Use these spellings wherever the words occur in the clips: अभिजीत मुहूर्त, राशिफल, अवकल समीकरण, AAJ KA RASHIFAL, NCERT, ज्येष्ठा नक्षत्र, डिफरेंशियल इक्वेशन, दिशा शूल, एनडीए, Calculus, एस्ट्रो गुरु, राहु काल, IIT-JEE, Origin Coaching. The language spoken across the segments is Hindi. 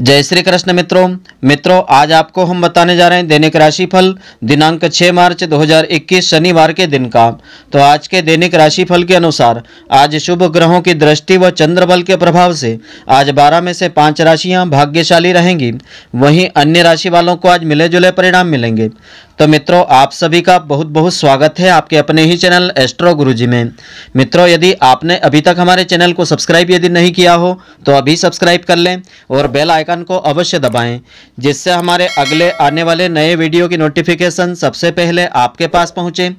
जय श्री कृष्ण मित्रों, आज आपको हम बताने जा रहे हैं दैनिक राशिफल दिनांक 6 मार्च 2021 शनिवार के दिन का। तो आज के दैनिक राशिफल के अनुसार आज शुभ ग्रहों की दृष्टि व चंद्र बल के प्रभाव से आज 12 में से 5 राशियां भाग्यशाली रहेंगी, वहीं अन्य राशि वालों को आज मिले जुले परिणाम मिलेंगे। तो मित्रों, आप सभी का बहुत बहुत स्वागत है आपके अपने ही चैनल एस्ट्रो गुरु जी में। मित्रों, यदि आपने अभी तक हमारे चैनल को सब्सक्राइब यदि नहीं किया हो तो अभी सब्सक्राइब कर लें और बेल आइकन को अवश्य दबाएं, जिससे हमारे अगले आने वाले नए वीडियो की नोटिफिकेशन सबसे पहले आपके पास पहुंचे।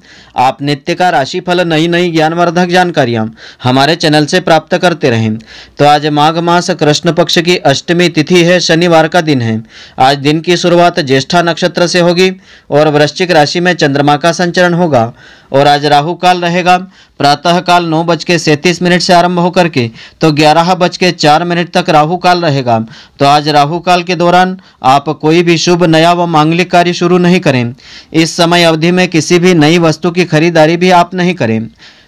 आप नित्य का राशिफल, नई ज्ञानवर्धक जानकारियाँ हमारे चैनल से प्राप्त करते रहें। तो आज माघ मास कृष्ण पक्ष की अष्टमी तिथि है, शनिवार का दिन है। आज दिन की शुरुआत ज्येष्ठा नक्षत्र से होगी और वृश्चिक राशि में चंद्रमा का संचरण होगा और आज राहु काल रहेगा। प्रातः काल 9:37 से आरंभ होकर के तो 11:04 तक राहु काल रहेगा। तो आज राहु काल के दौरान आप कोई भी शुभ, नया व मांगलिक कार्य शुरू नहीं करें। इस समय अवधि में किसी भी नई वस्तु की खरीदारी भी आप नहीं करें।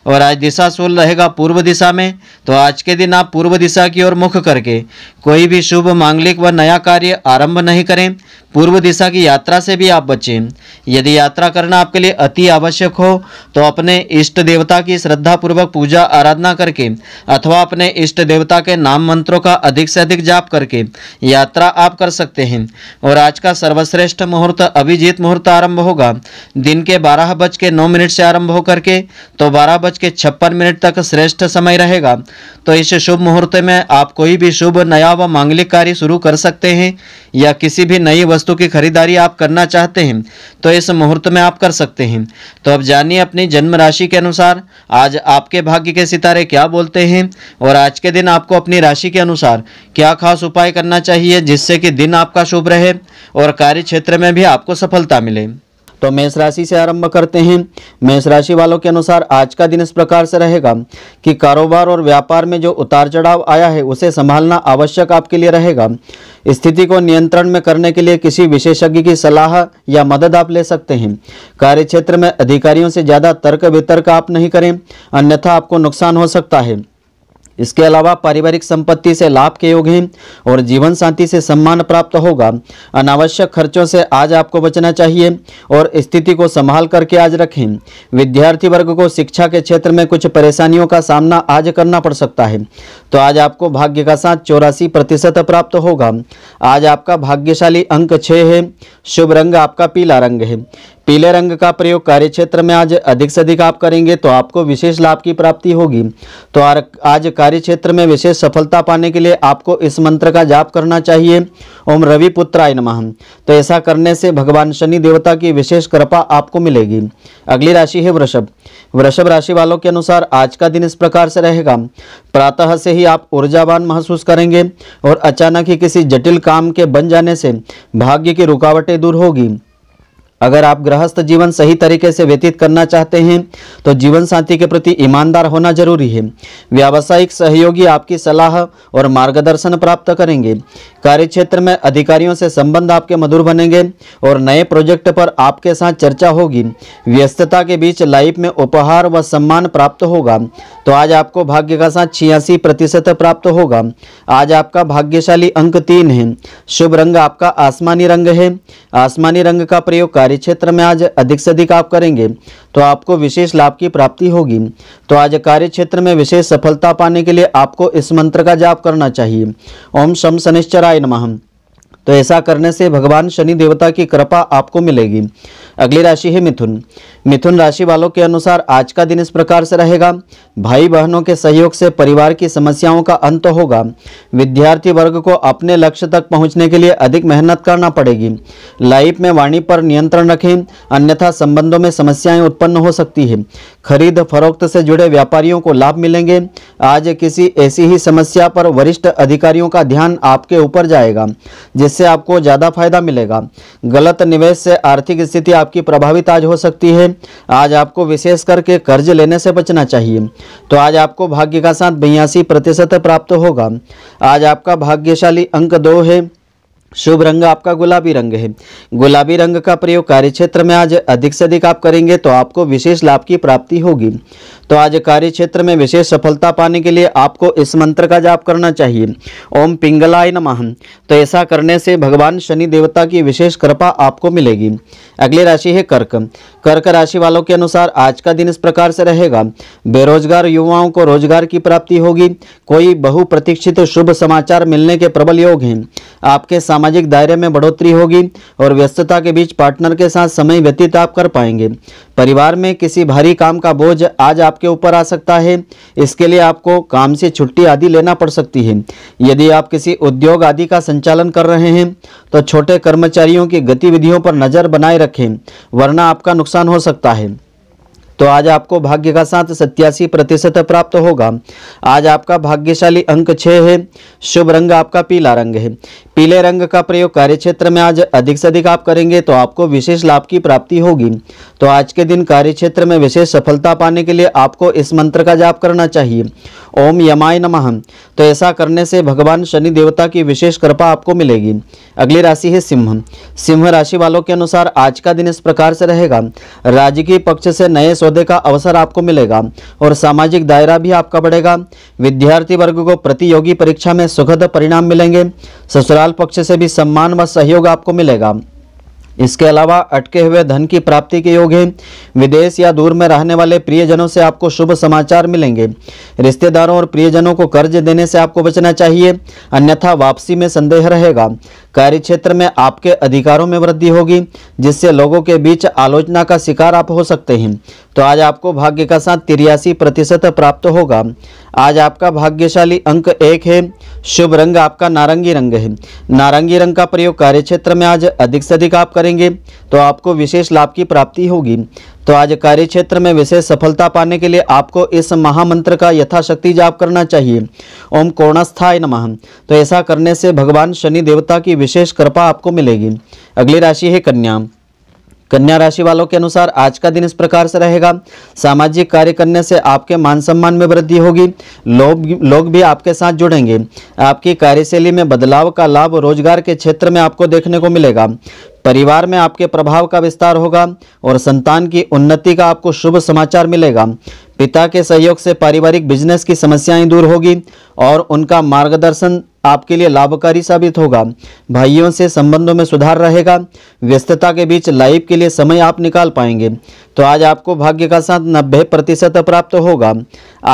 और आज दिशा शूल रहेगा पूर्व दिशा में। तो आज के दिन आप पूर्व दिशा की ओर मुख करके कोई भी शुभ, मांगलिक व नया कार्य आरंभ नहीं करें। पूर्व दिशा की यात्रा से भी आप बचें। यदि यात्रा करना आपके लिए अति आवश्यक हो तो अपने इष्ट देवता की श्रद्धापूर्वक पूजा आराधना करके अथवा अपने इष्ट देवता के नाम मंत्रों का अधिक से अधिक जाप करके यात्रा आप कर सकते हैं। और आज का सर्वश्रेष्ठ मुहूर्त अभिजीत मुहूर्त आरंभ होगा। दिन के 12:09 से आरंभ होकर के तो 12:56 तक श्रेष्ठ समय रहेगा। तो इस शुभ मुहूर्त में आप कोई भी शुभ, नया व मांगलिक कार्य शुरू कर सकते हैं या किसी भी नई वस्तु की खरीदारी आप करना चाहते हैं तो इस मुहूर्त में आप कर सकते हैं। तो अब जानिए अपनी जन्म राशि के अनुसार आज आपके भाग्य के सितारे क्या बोलते हैं और आज के दिन आपको अपनी राशि के अनुसार क्या खास उपाय करना चाहिए जिससे कि दिन आपका शुभ रहे और कार्य क्षेत्र में भी आपको सफलता मिले। तो मेष राशि से आरंभ करते हैं। मेष राशि वालों के अनुसार आज का दिन इस प्रकार से रहेगा कि कारोबार और व्यापार में जो उतार चढ़ाव आया है उसे संभालना आवश्यक आपके लिए रहेगा। स्थिति को नियंत्रण में करने के लिए किसी विशेषज्ञ की सलाह या मदद आप ले सकते हैं। कार्य क्षेत्र में अधिकारियों से ज़्यादा तर्क वितर्क आप नहीं करें, अन्यथा आपको नुकसान हो सकता है। इसके अलावा पारिवारिक संपत्ति से लाभ के योग हैं और जीवन शांति से सम्मान प्राप्त होगा। अनावश्यक खर्चों से आज आपको बचना चाहिए और स्थिति को संभाल करके आज रखें। विद्यार्थी वर्ग को शिक्षा के क्षेत्र में कुछ परेशानियों का सामना आज करना पड़ सकता है। तो आज आपको भाग्य का साथ 84% प्राप्त होगा। आज आपका भाग्यशाली अंक 6 है। शुभ रंग आपका पीला रंग है। पीले रंग का प्रयोग कार्यक्षेत्र में आज अधिक से अधिक आप करेंगे तो आपको विशेष लाभ की प्राप्ति होगी। तो आज कार्यक्षेत्र में विशेष सफलता पाने के लिए आपको इस मंत्र का जाप करना चाहिए, ओम रवि पुत्राय नमः। तो ऐसा करने से भगवान शनि देवता की विशेष कृपा आपको मिलेगी। अगली राशि है वृषभ। वृषभ राशि वालों के अनुसार आज का दिन इस प्रकार से रहेगा, प्रातः से ही आप ऊर्जावान महसूस करेंगे और अचानक ही किसी जटिल काम के बन जाने से भाग्य की रुकावटें दूर होगी। अगर आप गृहस्थ जीवन सही तरीके से व्यतीत करना चाहते हैं तो जीवन शांति के प्रति ईमानदार होना जरूरी है। व्यावसायिक सहयोगी आपकी सलाह और मार्गदर्शन प्राप्त करेंगे। कार्यक्षेत्र में अधिकारियों से संबंध आपके मधुर बनेंगे और नए प्रोजेक्ट पर आपके साथ चर्चा होगी। व्यस्तता के बीच लाइफ में उपहार व सम्मान प्राप्त होगा। तो आज आपको भाग्य का साथ 86% प्राप्त होगा। आज आपका भाग्यशाली अंक 3 है। शुभ रंग आपका आसमानी रंग है। आसमानी रंग का प्रयोग कार्यक्षेत्र में आज अधिक से अधिक आप करेंगे तो आपको विशेष लाभ की प्राप्ति होगी। तो आज कार्यक्षेत्र में विशेष सफलता पाने के लिए आपको इस मंत्र का जाप करना चाहिए, ओम शम शनिश्चराय नमः। तो ऐसा करने से भगवान शनि देवता की कृपा आपको मिलेगी। अगली राशि है मिथुन। मिथुन राशि वालों के अनुसार आज का दिन इस प्रकार से रहेगा, भाई बहनों के सहयोग से परिवार की समस्याओं का अंत होगा। विद्यार्थी वर्ग को अपने लक्ष्य तक पहुंचने के लिए अधिक मेहनत करना पड़ेगी। लाइफ में वाणी पर नियंत्रण रखें, अन्यथा संबंधों में समस्याएं उत्पन्न हो सकती है। खरीद फरोख्त से जुड़े व्यापारियों को लाभ मिलेंगे। आज किसी ऐसी ही समस्या पर वरिष्ठ अधिकारियों का ध्यान आपके ऊपर जाएगा जिससे आपको ज़्यादा फायदा मिलेगा। गलत निवेश से आर्थिक स्थिति आपकी प्रभावित आज हो सकती है। आज आपको विशेष करके कर्ज लेने से बचना चाहिए। तो आज आपको भाग्य का साथ 82% प्राप्त होगा। आज आपका भाग्यशाली अंक 2 है। शुभ रंग आपका गुलाबी रंग है। गुलाबी रंग का प्रयोग कार्यक्षेत्र में आज अधिक से अधिक आप करेंगे तो आपको विशेष लाभ की प्राप्ति होगी। तो आज कार्य क्षेत्र में विशेष सफलता पाने के लिए आपको इस मंत्र का जाप करना चाहिए, ओम पिंगलाय नमः। तो ऐसा करने से भगवान शनि देवता की विशेष कृपा आपको मिलेगी। अगली राशि है कर्क। कर्क राशि वालों के अनुसार आज का दिन इस प्रकार से रहेगा। बेरोजगार युवाओं को रोजगार की प्राप्ति होगी। कोई बहुप्रतीक्षित शुभ समाचार मिलने के प्रबल योग हैं। आपके सामाजिक दायरे में बढ़ोतरी होगी और व्यस्तता के बीच पार्टनर के साथ समय व्यतीत आप कर पाएंगे। परिवार में किसी भारी काम का बोझ आज आपके ऊपर आ सकता है। इसके लिए आपको काम से छुट्टी आदि लेना पड़ सकती है। यदि आप किसी उद्योग आदि का संचालन कर रहे हैं तो छोटे कर्मचारियों की गतिविधियों पर नजर बनाए रखें, वरना आपका नुकसान हो सकता है। तो आज आपको भाग्य का साथ 87% प्राप्त होगा। आज आपका भाग्यशाली अंक 6 है। शुभ रंग आपका पीला रंग है। पीले रंग का प्रयोग कार्यक्षेत्र में आज अधिक से अधिक आप करेंगे तो आपको विशेष लाभ की प्राप्ति होगी। तो आज के दिन कार्यक्षेत्र में विशेष सफलता पाने के लिए आपको इस मंत्र का जाप करना चाहिए, ओम यमाय नमः। तो ऐसा करने से भगवान शनि देवता की विशेष कृपा आपको मिलेगी। अगली राशि है सिंह। सिंह राशि वालों के अनुसार आज का दिन इस प्रकार से रहेगा। राजकीय पक्ष से नए सौदे का अवसर आपको मिलेगा और सामाजिक दायरा भी आपका बढ़ेगा। विद्यार्थी वर्ग को प्रतियोगी परीक्षा में सुखद परिणाम मिलेंगे। ससुराल पक्ष से भी सम्मान व सहयोग आपको मिलेगा। इसके अलावा अटके हुए धन की प्राप्ति के योग है। विदेश या दूर में रहने वाले प्रियजनों से आपको शुभ समाचार मिलेंगे। रिश्तेदारों और प्रियजनों को कर्ज देने से आपको बचना चाहिए, अन्यथा वापसी में संदेह रहेगा। कार्यक्षेत्र में आपके अधिकारों में वृद्धि होगी, जिससे लोगों के बीच आलोचना का शिकार आप हो सकते हैं। तो आज आपको भाग्य का साथ 83% प्राप्त होगा। आज आपका भाग्यशाली अंक 1 है। शुभ रंग आपका नारंगी रंग है। नारंगी रंग का प्रयोग कार्यक्षेत्र में आज अधिक से अधिक आप करेंगे तो आपको विशेष लाभ की प्राप्ति होगी। तो आज कार्यक्षेत्र में विशेष सफलता पाने के लिए आपको इस महामंत्र का यथाशक्ति जाप करना चाहिए, ओम कोणस्थाय नमः। तो ऐसा करने से भगवान शनि देवता की विशेष कृपा आपको मिलेगी। अगली राशि है कन्या। कन्या राशि वालों के अनुसार आज का दिन इस प्रकार से रहेगा। सामाजिक कार्य करने से आपके मान सम्मान में वृद्धि होगी। लोग भी आपके साथ जुड़ेंगे। आपकी कार्यशैली में बदलाव का लाभ रोजगार के क्षेत्र में आपको देखने को मिलेगा। परिवार में आपके प्रभाव का विस्तार होगा और संतान की उन्नति का आपको शुभ समाचार मिलेगा। पिता के सहयोग से पारिवारिक बिजनेस की समस्याएं दूर होगी और उनका मार्गदर्शन आपके लिए लाभकारी साबित होगा। भाइयों से संबंधों में सुधार रहेगा। व्यस्तता के बीच लाइफ के लिए समय आप निकाल पाएंगे। तो आज आपको भाग्य का साथ 90% प्राप्त होगा।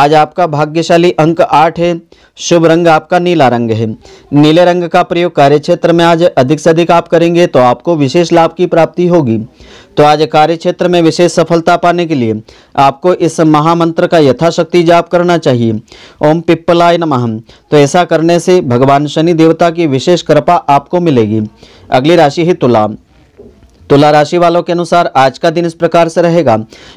आज आपका भाग्यशाली अंक 8 है। शुभ रंग आपका नीला रंग है। नीले रंग का प्रयोग कार्यक्षेत्र में आज अधिक से अधिक आप करेंगे तो आपको विशेष लाभ की प्राप्ति होगी। तो आज कार्यक्षेत्र में विशेष सफलता पाने के लिए आपको इस महामंत्र का यथाशक्ति जाप करना चाहिए, ओम पिप्पलाय नमः। तो ऐसा करने से भगवान शनि देवता की विशेष कृपा आपको मिलेगी। अगली राशि है तुला। तुला राशि वालों के अनुसार आज का दिन इस प्रकार से रहेगा।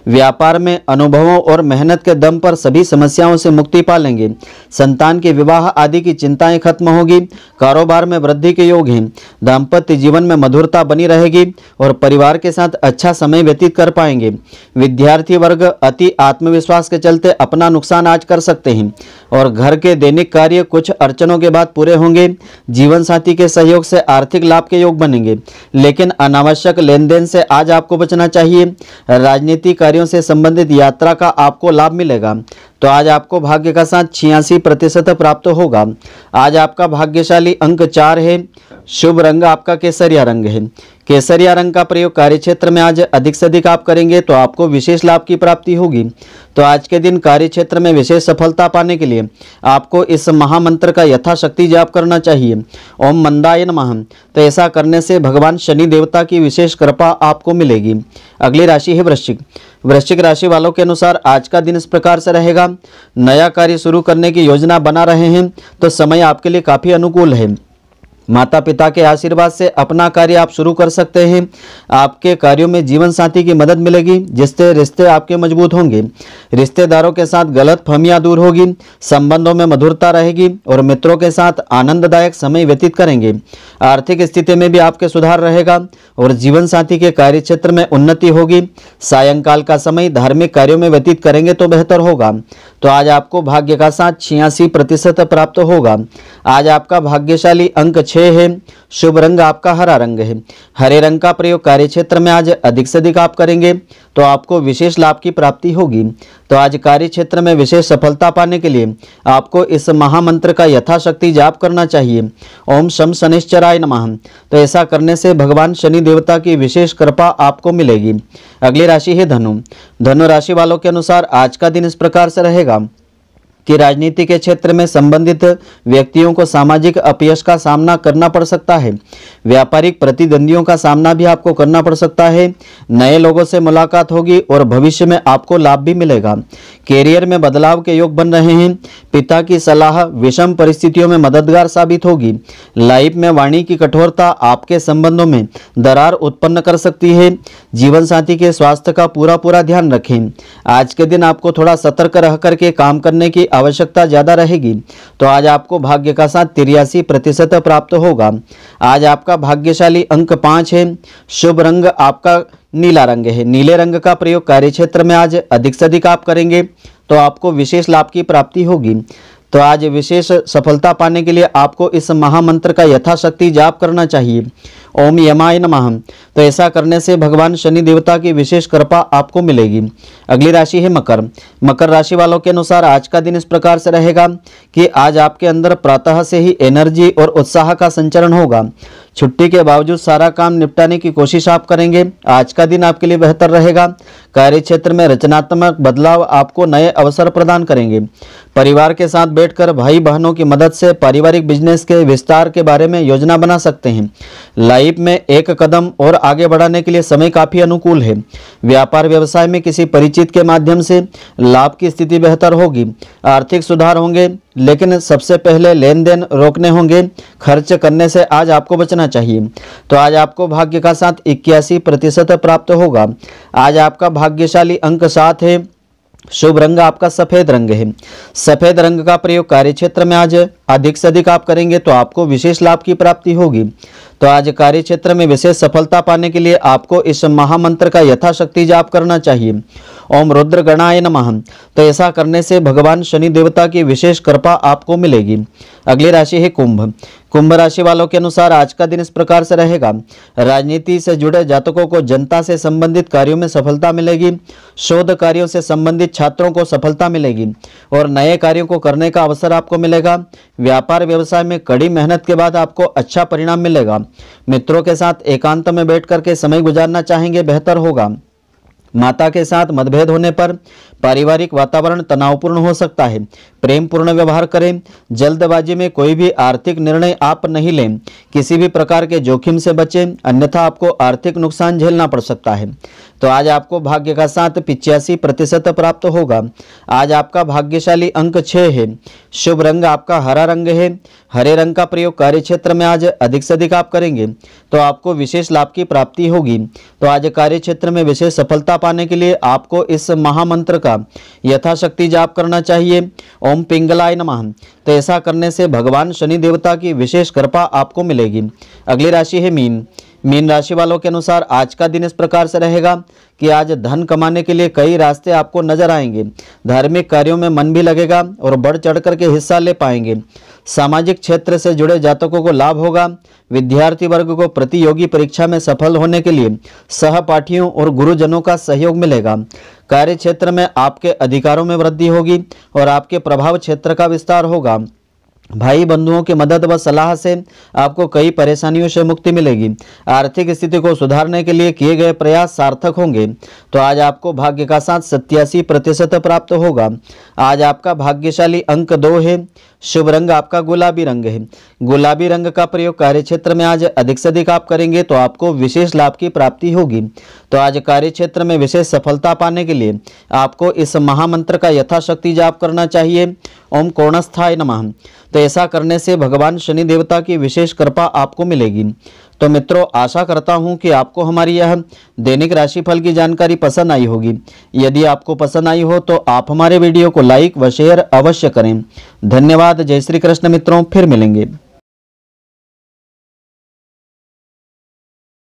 व्यापार में अनुभवों और मेहनत के दम पर सभी समस्याओं से मुक्ति पालेंगे। संतान के विवाह आदि की चिंताएं खत्म होगी। कारोबार में वृद्धि के योग हैं। दांपत्य जीवन में मधुरता बनी रहेगी और परिवार के साथ अच्छा समय व्यतीत कर पाएंगे। विद्यार्थी वर्ग अति आत्मविश्वास के चलते अपना नुकसान आज कर सकते हैं और घर के दैनिक कार्य कुछ अड़चनों के बाद पूरे होंगे। जीवन साथी के सहयोग से आर्थिक लाभ के योग बनेंगे, लेकिन अनावश्यक लेन देन से आज आपको बचना चाहिए। राजनीतिक कार्यों से संबंधित यात्रा का आपको लाभ मिलेगा। तो आज आपको भाग्य का साथ 86% प्राप्त होगा। आज आपका भाग्यशाली अंक 4 है। शुभ रंग आपका केसरिया रंग है। केसरिया रंग का प्रयोग कार्यक्षेत्र में आज अधिक से अधिक आप करेंगे तो आपको विशेष लाभ की प्राप्ति होगी। तो आज के दिन कार्यक्षेत्र में विशेष सफलता पाने के लिए आपको इस महामंत्र का यथाशक्ति जाप करना चाहिए, ओम मंदाय नमः। तो ऐसा करने से भगवान शनि देवता की विशेष कृपा आपको मिलेगी। अगली राशि है वृश्चिक। वृश्चिक राशि वालों के अनुसार आज का दिन इस प्रकार से रहेगा। नया कार्य शुरू करने की योजना बना रहे हैं तो समय आपके लिए काफ़ी अनुकूल है। माता पिता के आशीर्वाद से अपना कार्य आप शुरू कर सकते हैं। आपके कार्यों में जीवन साथी की मदद मिलेगी, जिससे रिश्ते आपके मजबूत होंगे। रिश्तेदारों के साथ गलतफहमियां दूर होगी। संबंधों में मधुरता रहेगी और मित्रों के साथ आनंददायक समय व्यतीत करेंगे। आर्थिक स्थिति में भी आपके सुधार रहेगा और जीवन साथी के कार्य क्षेत्र में उन्नति होगी। सायंकाल का समय धार्मिक कार्यों में व्यतीत करेंगे तो बेहतर होगा। तो आज आपको भाग्य का साथ 86% प्राप्त होगा। आज आपका भाग्यशाली अंक 6 है। शुभ रंग आपका हरा रंग है। हरे रंग का प्रयोग कार्य क्षेत्र में आज अधिक से अधिक आप करेंगे तो आपको विशेष लाभ की प्राप्ति होगी। तो आज कार्य क्षेत्र में विशेष सफलता पाने के लिए आपको इस महामंत्र का यथाशक्ति जाप करना चाहिए, ओम शम शनिश्चराय नमः। तो ऐसा करने से भगवान शनि देवता की विशेष कृपा आपको मिलेगी। अगली राशि है धनु। धनु राशि वालों के अनुसार आज का दिन इस प्रकार से रहेगा कि राजनीति के क्षेत्र में संबंधित व्यक्तियों को सामाजिक अपयश का सामना करना पड़ सकता है। व्यापारिक प्रतिद्वंदियों का सामना भी आपको करना पड़ सकता है। नए लोगों से मुलाकात होगी और भविष्य में आपको लाभ भी मिलेगा। कैरियर में बदलाव के योग बन रहे हैं। पिता की सलाह विषम परिस्थितियों में मददगार साबित होगी। लाइफ में वाणी की कठोरता आपके संबंधों में दरार उत्पन्न कर सकती है। जीवन साथी के स्वास्थ्य का पूरा पूरा ध्यान रखें। आज के दिन आपको थोड़ा सतर्क रह करके काम करने की आवश्यकता ज्यादा रहेगी। तो आज आपको भाग्य का साथ 83% प्राप्त होगा। आज आपका भाग्यशाली अंक 5 है। शुभ रंग आपका नीला रंग है। नीले रंग का प्रयोग कार्यक्षेत्र में आज अधिक से अधिक आप करेंगे तो आपको विशेष लाभ की प्राप्ति होगी। तो आज विशेष सफलता पाने के लिए आपको इस महामंत्र का यथाशक्ति जाप करना चाहिए, ओम यमाय नमः। तो ऐसा करने से भगवान शनि देवता की विशेष कृपा आपको मिलेगी। अगली राशि है मकर। मकर राशि वालों के अनुसार आज का दिन इस प्रकार से रहेगा कि आज आपके अंदर प्रातः से ही एनर्जी और उत्साह का संचरण होगा। छुट्टी के बावजूद सारा काम निपटाने की कोशिश आप करेंगे। आज का दिन आपके लिए बेहतर रहेगा। कार्यक्षेत्र में रचनात्मक बदलाव आपको नए अवसर प्रदान करेंगे। परिवार के साथ बैठकर भाई बहनों की मदद से पारिवारिक बिजनेस के विस्तार के बारे में योजना बना सकते हैं। लाइफ में एक कदम और आगे बढ़ाने के लिए समय काफी अनुकूल है। व्यापार व्यवसाय में किसी परिचित के माध्यम से लाभ की स्थिति बेहतर होगी। आर्थिक सुधार होंगे, लेकिन सबसे पहले लेन देन रोकने होंगे। खर्च करने से आज आपको बचना चाहिए। तो आज आपको भाग्य का साथ 81% प्राप्त होगा। आज आपका भाग्यशाली अंक 7 है। शुभ रंग आपका सफेद रंग है। सफेद रंग का प्रयोग कार्यक्षेत्र में आज अधिक से अधिक आप करेंगे तो आपको विशेष लाभ की प्राप्ति होगी। तो आज कार्यक्षेत्र में विशेष सफलता पाने के लिए आपको इस महामंत्र का यथाशक्ति जाप करना चाहिए, ओम रुद्र गणाय नमः। तो ऐसा करने से भगवान शनि देवता की विशेष कृपा आपको मिलेगी। अगली राशि है कुंभ। कुंभ राशि वालों के अनुसार आज का दिन इस प्रकार से रहेगा। राजनीति से जुड़े जातकों को जनता से संबंधित कार्यों में सफलता मिलेगी। शोध कार्यों से संबंधित छात्रों को सफलता मिलेगी और नए कार्यों को करने का अवसर आपको मिलेगा। व्यापार व्यवसाय में कड़ी मेहनत के बाद आपको अच्छा परिणाम मिलेगा। मित्रों के साथ एकांत में बैठ करके समय गुजारना चाहेंगे, बेहतर होगा। माता के साथ मतभेद होने पर पारिवारिक वातावरण तनावपूर्ण हो सकता है। प्रेम पूर्ण व्यवहार करें। जल्दबाजी में कोई भी आर्थिक निर्णय आप नहीं लें। किसी भी प्रकार के जोखिम से बचें, अन्यथा आपको आर्थिक नुकसान झेलना पड़ सकता है। तो आज आपको भाग्य का साथ 85% प्राप्त होगा। आज आपका भाग्यशाली अंक 6 है। शुभ रंग आपका हरा रंग है। हरे रंग का प्रयोग कार्यक्षेत्र में आज अधिक से अधिक आप करेंगे तो आपको विशेष लाभ की प्राप्ति होगी। तो आज कार्यक्षेत्र में विशेष सफलता पाने के लिए आपको इस महामंत्र का यथाशक्ति जाप करना चाहिए, ओम पिंगलाय नमः। तो ऐसा करने से भगवान शनि देवता की विशेष कृपा आपको मिलेगी। अगली राशि है मीन। मीन राशि वालों के अनुसार आज का दिन इस प्रकार से रहेगा कि आज धन कमाने के लिए कई रास्ते आपको नजर आएंगे। धार्मिक कार्यों में मन भी लगेगा और बढ़ चढ़ करके हिस्सा ले पाएंगे। सामाजिक क्षेत्र से जुड़े जातकों को लाभ होगा। विद्यार्थी वर्ग को प्रतियोगी परीक्षा में सफल होने के लिए सहपाठियों और गुरुजनों का सहयोग मिलेगा। कार्य क्षेत्र में आपके अधिकारों में वृद्धि होगी और आपके प्रभाव क्षेत्र का विस्तार होगा। भाई बंधुओं की मदद व सलाह से आपको कई परेशानियों से मुक्ति मिलेगी। आर्थिक स्थिति को सुधारने के लिए किए गए प्रयास सार्थक होंगे। तो आज आपको भाग्य का साथ 87% प्राप्त होगा। आज आपका भाग्यशाली अंक 2 है। शुभ रंग आपका गुलाबी रंग है। गुलाबी रंग का प्रयोग कार्यक्षेत्र में आज अधिक से अधिक आप करेंगे तो आपको विशेष लाभ की प्राप्ति होगी। तो आज कार्यक्षेत्र में विशेष सफलता पाने के लिए आपको इस महामंत्र का यथाशक्ति जाप करना चाहिए, ओम कोणस्थाय नमः। तो ऐसा करने से भगवान शनि देवता की विशेष कृपा आपको मिलेगी। तो मित्रों, आशा करता हूं कि आपको हमारी यह दैनिक राशिफल की जानकारी पसंद आई होगी। यदि आपको पसंद आई हो तो आप हमारे वीडियो को लाइक व शेयर अवश्य करें। धन्यवाद। जय श्री कृष्ण मित्रों, फिर मिलेंगे।